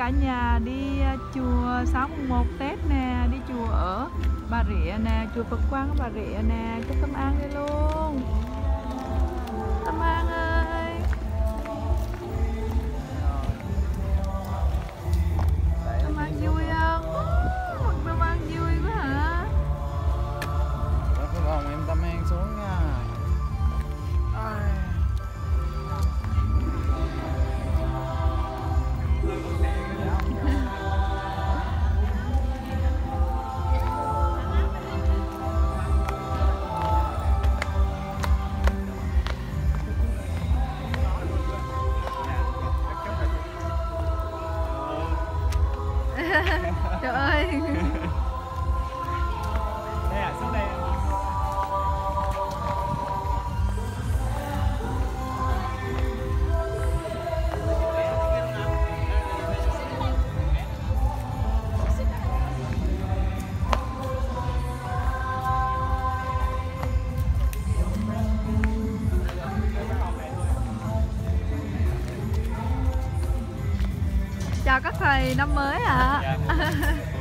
cả nhà đi chùa 6/1 Tết nè, đi chùa ở Bà Rịa nè, chùa Phật Quang ở Bà Rịa nè, cho Tâm An đi luôn. Tâm An ơi. Tâm An vui không? Tâm An vui quá hả? Để cái vòng em Tâm An xuống nha. Trời ơi. Đây à, xuống đây. Chào các thầy năm mới ạ.